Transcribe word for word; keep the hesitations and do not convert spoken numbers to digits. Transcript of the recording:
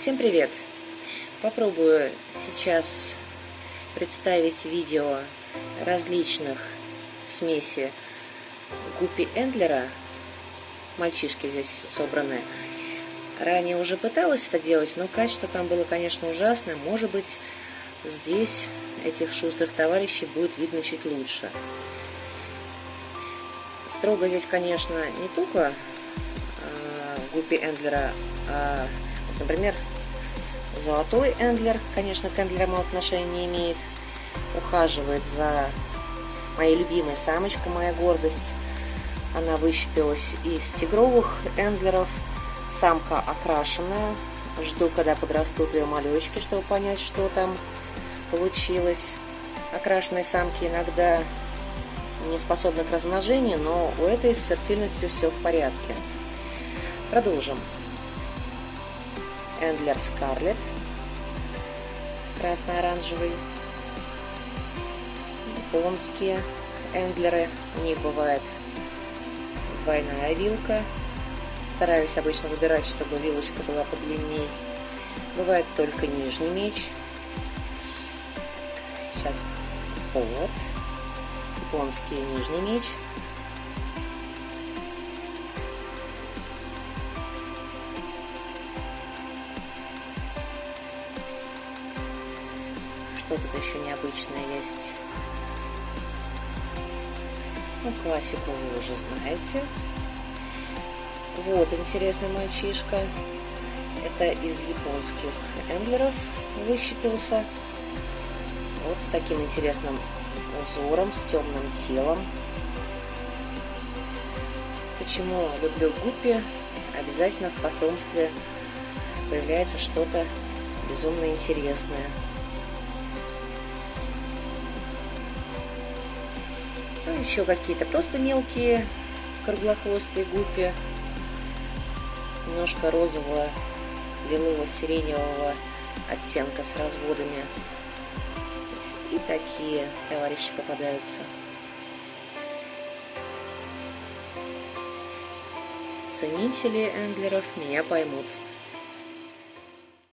Всем привет! Попробую сейчас представить видео различных в смеси Гуппи Эндлера. Мальчишки здесь собраны. Ранее уже пыталась это делать, но качество там было, конечно, ужасное. Может быть, здесь этих шустрых товарищей будет видно чуть лучше. Строго здесь, конечно, не только э, Гуппи Эндлера, а, вот, например, золотой Эндлер, конечно, к Эндлерам отношения не имеет, ухаживает за моей любимой самочкой, моя гордость. Она выщепилась из тигровых Эндлеров, самка окрашенная. Жду, когда подрастут ее малючки, чтобы понять, что там получилось. Окрашенные самки иногда не способны к размножению, но у этой с фертильностью все в порядке. Продолжим. Эндлер Скарлетт, красно-оранжевый. Японские эндлеры, у них бывает двойная вилка. Стараюсь обычно выбирать, чтобы вилочка была подлиннее. Бывает только нижний меч. Сейчас повод. Японский нижний меч. Что тут еще необычное есть? Ну, классику вы уже знаете. Вот интересный мальчишка. Это из японских эндлеров выщепился. Вот с таким интересным узором, с темным телом. Почему люблю Гуппи? Обязательно в потомстве появляется что-то безумно интересное. Ну, еще какие-то просто мелкие круглохвостые гуппи. Немножко розового, лилово-сиреневого оттенка с разводами. И такие товарищи попадаются. Ценители эндлеров меня поймут.